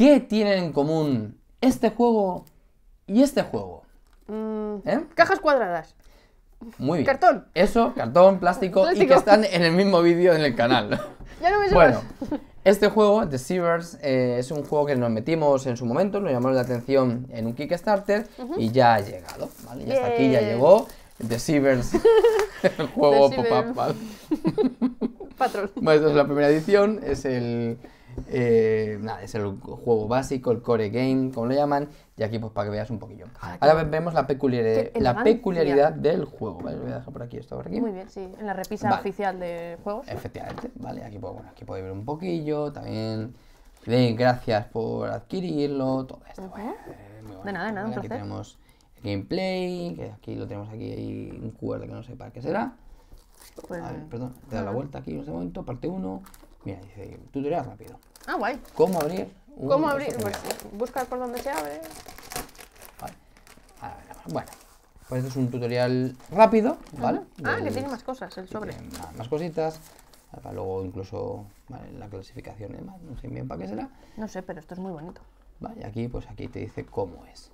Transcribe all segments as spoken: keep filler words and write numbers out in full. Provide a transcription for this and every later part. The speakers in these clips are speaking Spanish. ¿Qué tienen en común este juego y este juego? Mm, ¿Eh? Cajas cuadradas. Muy bien. Cartón. Eso, cartón, plástico, plástico, y que están en el mismo vídeo en el canal. Ya no me bueno, este juego, The Shivers, eh, es un juego que nos metimos en su momento, nos llamó la atención en un Kickstarter, uh-huh. y ya ha llegado, ¿vale? Ya está aquí, ya llegó. The Shivers, el juego pop-up, ¿vale? Patrón. Bueno, esta es la primera edición, es el... Eh, nada, es el juego básico, el core game, como lo llaman, y aquí pues para que veas un poquillo. Ahora vemos la, peculiar, la peculiaridad del juego, ¿vale? Lo voy a dejar por aquí, esto por aquí. Muy bien, sí, en la repisa vale. oficial de juegos. Efectivamente, vale, aquí podéis bueno, aquí podéis ver un poquillo, también bien, gracias por adquirirlo, todo esto. Uh-huh. Bueno, muy bueno. De nada, de nada, un placer. Aquí tenemos el gameplay, que aquí lo tenemos aquí, hay un Q R que no sé para qué será. Pues, a ver, perdón, te da la vuelta aquí en este momento, parte uno. Mira, dice tutorial rápido. Ah, guay. ¿Cómo abrir? Un ¿Cómo abrir? Pues, buscar por donde se abre. Vale. Ahora, bueno, pues esto es un tutorial rápido, ¿vale? Uh-huh. Ah, del, que tiene más cosas, el sobre. Más, más cositas. Para luego incluso vale, la clasificación y demás. No sé bien para qué será. No sé, pero esto es muy bonito. Vale, aquí pues aquí te dice cómo es.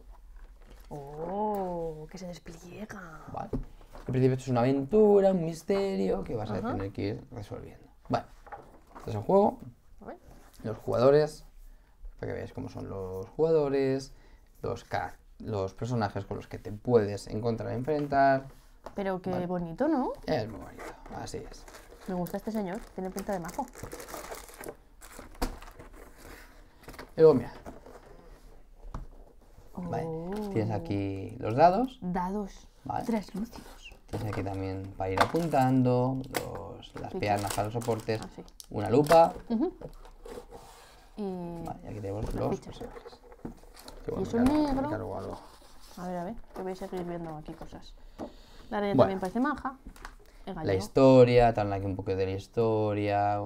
Oh, que se despliega. Vale. En principio esto es una aventura, un misterio que vas uh-huh. a tener que ir resolviendo. Vale. Este es el juego, los jugadores, para que veáis cómo son los jugadores, los, los personajes con los que te puedes encontrar y enfrentar. Pero qué vale. bonito, ¿no? Es muy bonito, así es. Me gusta este señor, tiene pinta de majo. Y luego mira, oh. vale. tienes aquí los dados. Dados, vale. translúcidos. Tienes aquí también para ir apuntando, los, las Pico. piernas para los soportes, ah, sí. una lupa. Uh-huh. y... Vale, y aquí tenemos los personajes. Bueno, es un negro. Algo. A ver, a ver, que voy a seguir viendo aquí cosas. La arena bueno. también parece maja. La historia, tal, aquí un poco de la historia.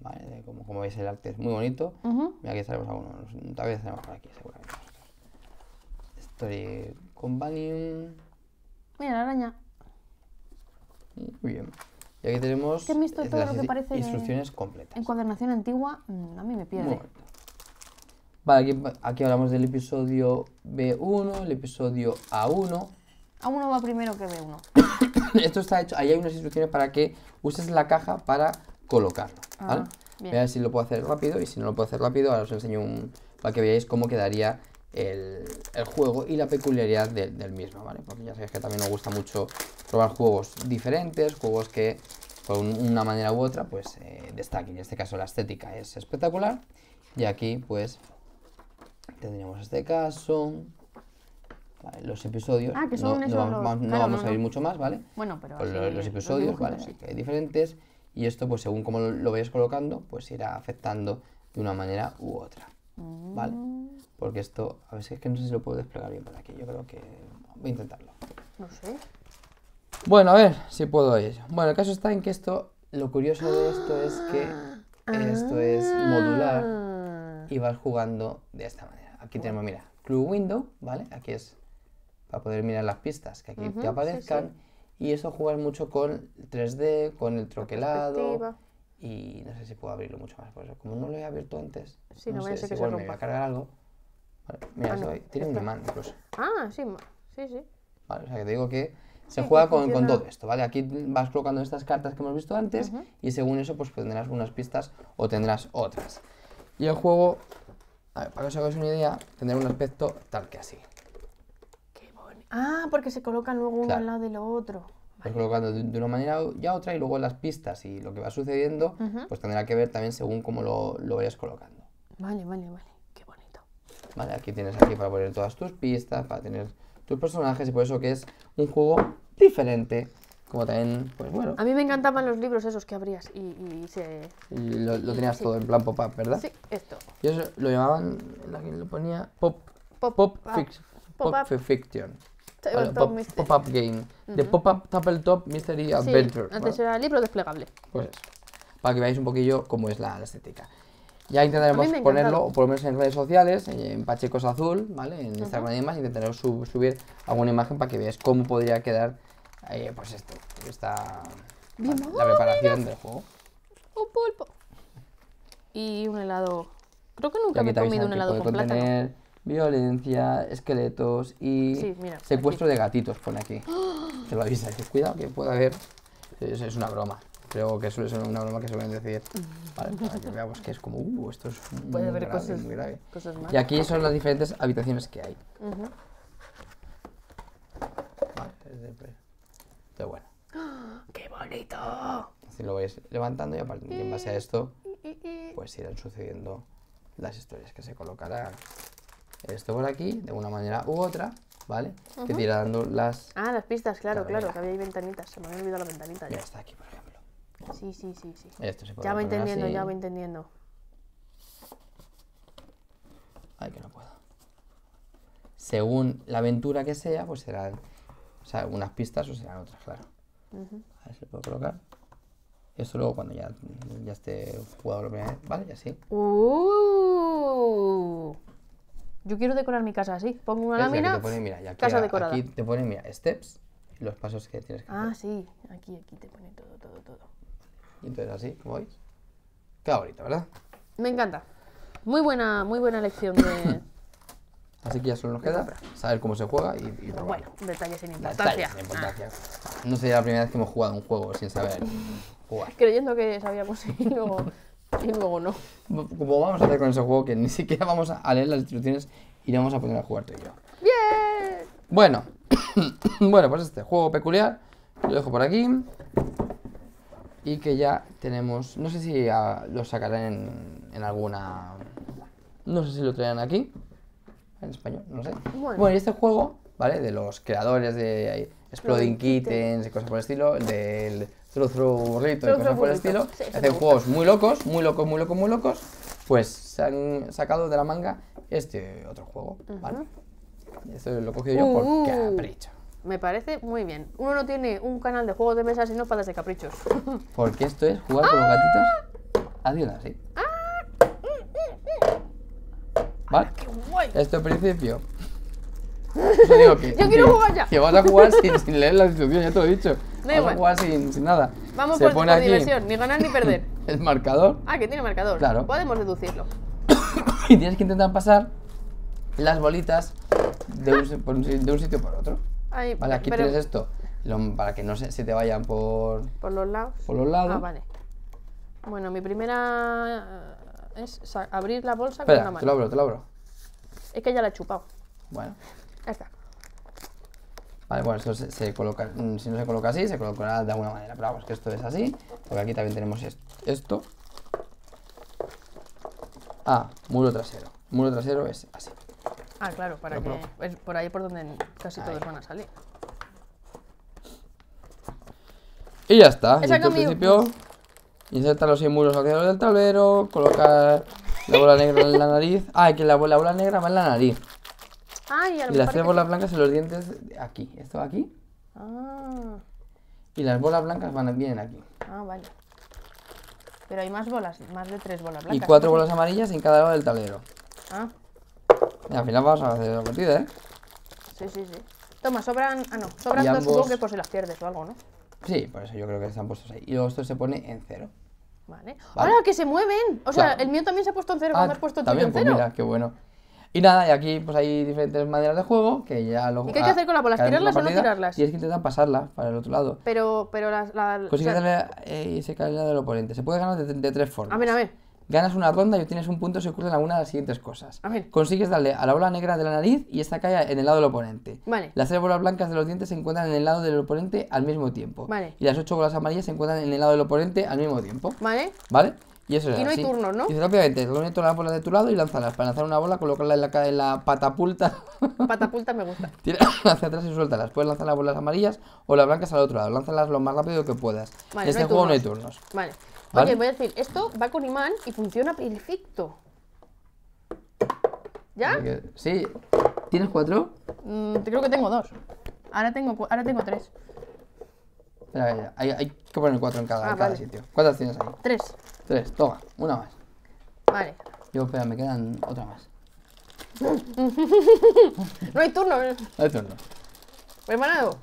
Vale, como, como veis el arte es muy bonito. Uh-huh. Y aquí estaremos algunos, tal vez estaremos por aquí seguramente nosotros. Story Companion. Mira la araña. Muy bien. Y aquí tenemos que visto todo las lo que parece instrucciones completas. Encuadernación antigua, a mí me pierde. Vale, aquí, aquí hablamos del episodio B uno, el episodio A uno. A uno va primero que B uno. Esto está hecho, ahí hay unas instrucciones para que uses la caja para colocarlo. ¿Vale? Ah, Voy a ver si lo puedo hacer rápido y si no lo puedo hacer rápido, ahora os enseño un, para que veáis cómo quedaría El, el juego y la peculiaridad de, del mismo, ¿vale? Porque ya sabéis que también nos gusta mucho probar juegos diferentes, juegos que por un, una manera u otra pues eh, destaquen. En este caso la estética es espectacular y aquí pues tendríamos este caso, ¿vale? Los episodios, ah, que son no, no, vamos, los... no claro, vamos no, no. a ir mucho más, ¿vale? Bueno, pero los, sí, los episodios, los ¿vale? Sí. Que hay diferentes y esto pues según como lo, lo vayáis colocando pues irá afectando de una manera u otra. ¿Vale? Porque esto, a ver si es que no sé si lo puedo desplegar bien por aquí. Yo creo que voy a intentarlo. No sé. Bueno, a ver si puedo ir. Bueno, el caso está en que esto, lo curioso de esto es que esto es modular y vas jugando de esta manera. Aquí tenemos, mira, Clue Window, ¿vale? Aquí es para poder mirar las pistas que aquí uh-huh, te aparezcan. Sí, sí. Y eso juegas mucho con tres D, con el troquelado. Y no sé si puedo abrirlo mucho más, por eso. Como no lo he abierto antes, sí, no, no sé si igual me va a cargar algo. Vale, mira, ah, no, tiene este. un imán incluso. Ah, sí, sí, sí. Vale, o sea que te digo que se sí, juega que con, con todo esto, ¿vale? Aquí vas colocando estas cartas que hemos visto antes uh-huh. y según eso pues tendrás unas pistas o tendrás otras. Y el juego, a ver, para que os hagáis una idea, tendrá un aspecto tal que así. Qué bonito. Ah, porque se colocan luego claro. uno al lado de lo otro. Pues colocando de una manera y a otra y luego las pistas y lo que va sucediendo uh-huh. pues tendrá que ver también según cómo lo, lo vayas colocando. Vale, vale, vale, qué bonito. Vale, aquí tienes aquí para poner todas tus pistas, para tener tus personajes y por eso que es un juego diferente. Como también, pues bueno. A mí me encantaban los libros esos que abrías y, y se... Y lo, lo tenías y, todo sí. en plan pop-up, ¿verdad? Sí, esto. Y eso lo llamaban, la que lo ponía, pop, pop, pop, fix, pop, pop fiction. Vale, Pop-Up pop Game, de uh-huh. Pop-Up Tabletop Mystery Adventure. Sí, antes ¿vale? era libro desplegable. Pues eso, para que veáis un poquillo cómo es la, la estética. Ya intentaremos ponerlo, o por lo menos en redes sociales, en, en Pachecos Azul, ¿vale? En Instagram uh-huh. y demás, intentaremos sub, subir alguna imagen para que veáis cómo podría quedar, eh, pues esto, esta, Bien, vale, oh, la preparación mira. del juego. Un pulpo. Y un helado Creo que nunca me he comido un helado con plátano. Puede violencia, esqueletos y sí, mira, secuestro aquí. de gatitos, pone aquí. ¡Oh! Se lo avisa, que cuidado que pueda haber. Es, es una broma. Creo que suele ser una broma que suelen decir. Vale, para que veamos que es como, uh, esto es muy puede haber grave, cosas, muy grave. Cosas más. Y aquí son las diferentes habitaciones que hay. Uh-huh. Vale, de bueno. ¡Oh, ¡qué bonito! Así lo vais levantando y aparte, y en base a esto, pues irán sucediendo las historias que se colocarán. Esto por aquí, de una manera u otra, ¿vale? Uh-huh. Que te irá dando las... Ah, las pistas, claro, carreras. claro, que había ahí ventanitas. Se me había olvidado la ventanita ya. Ya está aquí, por ejemplo. Sí, sí, sí, sí. Esto se puede ya voy entendiendo, así. ya voy entendiendo. Ay, que no puedo. Según la aventura que sea, pues serán... O sea, unas pistas o serán otras, claro. Uh-huh. A ver si lo puedo colocar. Esto luego cuando ya, ya esté jugado la primera vez, ¿vale? Y así. Uh-huh. Yo quiero decorar mi casa así. Pongo una lámina, ponen, mira, ya casa queda, decorada. Aquí te ponen, mira, steps y los pasos que tienes que ah, hacer. Ah, sí. Aquí, aquí te pone todo, todo, todo. Y entonces así, como veis. Queda bonito, ¿verdad? Me encanta. Muy buena, muy buena elección de... Así que ya solo nos queda saber cómo se juega y... y bueno, bueno, detalles sin importancia. Detalles sin importancia. Ah. No sería la primera vez que hemos jugado un juego sin saber jugar. Creyendo que sabíamos y luego... Y luego no. Como vamos a hacer con ese juego que ni siquiera vamos a leer las instrucciones y le vamos a poner a jugar tú y yo. ¡Bien! Yeah. Bueno, bueno, pues este juego peculiar lo dejo por aquí. Y que ya tenemos... No sé si a, lo sacarán en, en alguna... No sé si lo traerán aquí. En español, no sé. Bueno, bueno y este juego, ¿vale? De los creadores de Exploding Kittens y cosas por el estilo. Del... Through, through, rito, y cosas por el estilo, sí, hacen juegos muy locos, muy locos, muy locos, muy locos, pues se han sacado de la manga este otro juego, uh-huh. ¿vale? Esto lo he cogido yo uh-huh. por capricho. Me parece muy bien. Uno no tiene un canal de juegos de mesa sino para de caprichos. Porque esto es jugar con ah. los gatitos adiós, ¿sí? Ah. Mm, mm, mm. ¿Vale? Qué guay. Esto al principio... Yo, digo que, yo quiero que, jugar ya. Que vas a jugar sin, sin leer las instrucciones, ya te lo he dicho. No vas igual. a jugar sin, sin nada. Vamos Se por diversión, ni ganar ni perder. El marcador. Ah, que tiene marcador. Claro. Podemos deducirlo. Y tienes que intentar pasar las bolitas de un, de un sitio por otro. Ay, vale, aquí pero, tienes esto lo, para que no se, se te vayan por, por los lados. Por los lados. Ah, vale. Bueno, mi primera es abrir la bolsa Espera, con una mano. Te lo abro, te lo abro. Es que ya la he chupado. Bueno. Ahí está. Vale, bueno, esto se, se coloca, si no se coloca así, se colocará de alguna manera. Pero vamos, que esto es así, porque aquí también tenemos esto. esto. Ah, muro trasero. Muro trasero es así. Ah, claro, para Pero que... Por... Es por ahí por donde casi ahí. todos van a salir. Y ya está. En principio, insertar los seis muros alrededor del tablero, colocar la bola negra en la nariz. Ah, que la, la bola negra va en la nariz. Ah, y, y las tres bolas blancas en los dientes aquí, esto aquí. Ah. Y las bolas blancas van, vienen aquí. Ah, vale. Pero hay más bolas, más de tres bolas blancas. Y cuatro bolas amarillas en cada lado del tablero. Ah. Y al final vamos a hacer la partida, ¿eh? Sí, sí, sí. Toma, sobran... Ah, no, sobran y dos ambos... bloques por si las pierdes o algo, ¿no? Sí, por eso yo creo que están puestos ahí. Y luego esto se pone en cero. Vale. ¡Ahora vale. que se mueven! O sea, claro. el mío también se ha puesto en cero. Ah, cuando has puesto tú en cero. Pues mira, qué bueno. Y nada, y aquí pues hay diferentes maneras de juego que ya lo... ¿Y qué hay que hacer con la bola? ¿Tirarlas la o no tirarlas? Y es que intentan pasarlas para el otro lado. Pero, pero las... La, Consigue o sea, darle eh, ese calidad del oponente. Se puede ganar de, de tres formas. A ver, a ver. Ganas una ronda y obtienes un punto si ocurren alguna de las siguientes cosas. A ver. Consigues darle a la bola negra de la nariz y esta cae en el lado del oponente. Vale. Las tres bolas blancas de los dientes se encuentran en el lado del oponente al mismo tiempo. Vale. Y las ocho bolas amarillas se encuentran en el lado del oponente al mismo tiempo. Vale. Vale. Y eso es. Y no así. hay turnos, ¿no? Dice rápidamente, reúne todas las bolas de tu lado y lánzalas. Para lanzar una bola, colócala en la, en la patapulta. Patapulta me gusta. Tira hacia atrás y suéltalas. Puedes lanzar las bolas amarillas o las blancas al otro lado. Lánzalas lo más rápido que puedas. Vale, en este no juego no hay turnos. Vale. ¿Vale? Oye, voy a decir, esto va con imán y funciona perfecto. ¿Ya? Sí. ¿Tienes cuatro? Mm, creo que tengo dos. Ahora tengo, ahora tengo tres. Espera, hay, hay que poner cuatro en cada, ah, en cada vale. sitio. ¿Cuántas tienes ahí? Tres. Tres, toma, una más. Vale. Yo, espera, me quedan otra más. No hay turno. No hay turno. Hermanado.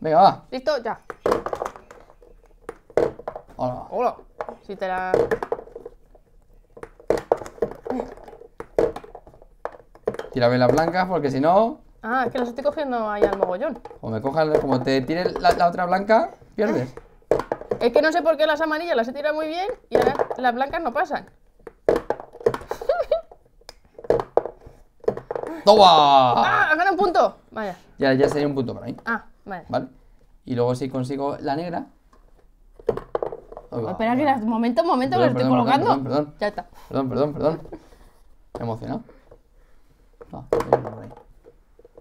Venga, va. Listo, ya. Hola. Hola. Si te la... Tira velas blancas porque si no... Ah, es que los estoy cogiendo ahí al mogollón. Como me cojas, como te tires la, la otra blanca, pierdes. Es que no sé por qué las amarillas las he tirado muy bien y ahora las blancas no pasan. ¡Toma! ¡Ah! ¡Has ganado un punto! Vaya. Ya, ya sería un punto para mí. Ah, vale. Vale. Y luego si consigo la negra... Va, espera, que las... momento, momento, perdón, que lo estoy colocando. Perdón, perdón. Ya está. Perdón, perdón, perdón. Me he emocionado. No,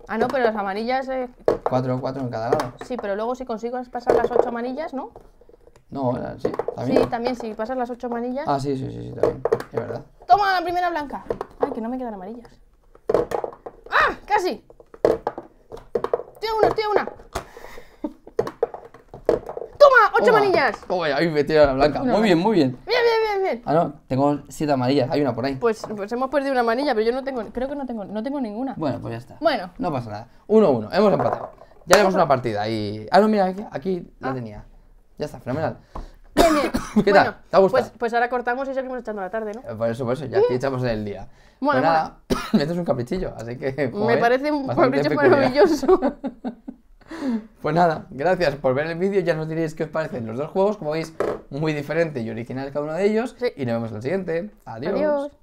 ah, no, pero las amarillas... Eh... Cuatro, cuatro en cada lado. Sí, pero luego si consigo pasar las ocho amarillas, ¿no? No, sí, también. Sí, también, si pasas las ocho amarillas... Ah, sí, sí, sí, sí, también. Es verdad. ¡Toma la primera blanca! Ay, que no me quedan amarillas. ¡Ah! ¡Casi! ¡Estoy a una, estoy a una! ¡Toma! ¡Ocho amarillas! ¡Toma! Ahí me tira la blanca. Muy bien, muy bien. Bien, bien, bien, bien. Ah, no, tengo siete amarillas, hay una por ahí. Pues, pues hemos perdido una amarilla, pero yo no tengo, creo que no tengo, no tengo ninguna. Bueno, pues ya está. Bueno. No pasa nada. Uno, uno, hemos empatado. Ya haremos una partida y... Ah, no, mira, aquí, aquí ah. la tenía. Ya está, fenomenal. Bien, bien. ¿Qué bueno, tal? ¿Te ha gustado? Pues, pues ahora cortamos y seguimos echando la tarde, ¿no? Por eso, por eso, ya aquí echamos en el día. Bueno, pues nada, bueno. Esto es un caprichillo, así que... Me ves, parece un capricho maravilloso. Pues nada, gracias por ver el vídeo. Ya nos diréis qué os parecen los dos juegos. Como veis, muy diferente y original cada uno de ellos. Sí. Y nos vemos en el siguiente. Adiós. Adiós.